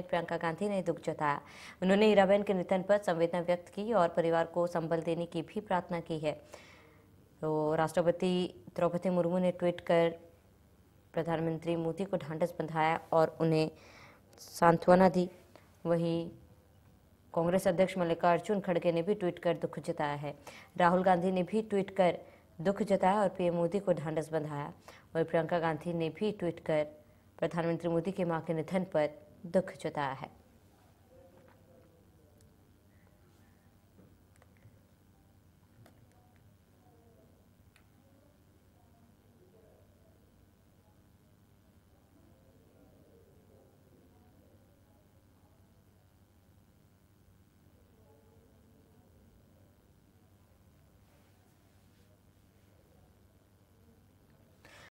प्रियंका गांधी ने दुख जताया। उन्होंने हीराबेन के निधन पर संवेदना व्यक्त की और परिवार को संबल देने की भी प्रार्थना की है। तो राष्ट्रपति द्रौपदी मुर्मू ने ट्वीट कर प्रधानमंत्री मोदी को ढांढस बंधाया और उन्हें सांत्वना दी। वहीं कांग्रेस अध्यक्ष मल्लिकार्जुन खड़गे ने भी ट्वीट कर दुख जताया है। राहुल गांधी ने भी ट्वीट कर दुख जताया और पीएम मोदी को ढांढस बंधाया। और प्रियंका गांधी ने भी ट्वीट कर प्रधानमंत्री मोदी की मां के निधन पर दुख जताया है।